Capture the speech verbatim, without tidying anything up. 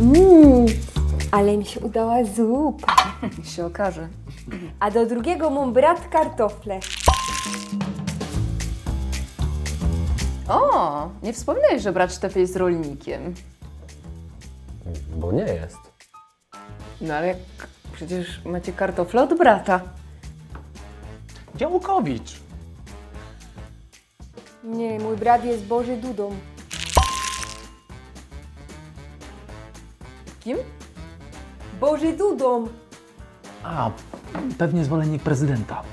Mmm, ale mi się udała zupa. Niech się okaże. A do drugiego mam brat kartofle. O, nie wspominałeś, że brat Sztefy jest rolnikiem. Bo nie jest. No ale jak przecież macie kartofle od brata. Działkowicz. Nie, mój brat jest Boży Dudą. Kim? Boży Dudą. A, pewnie zwolennik prezydenta.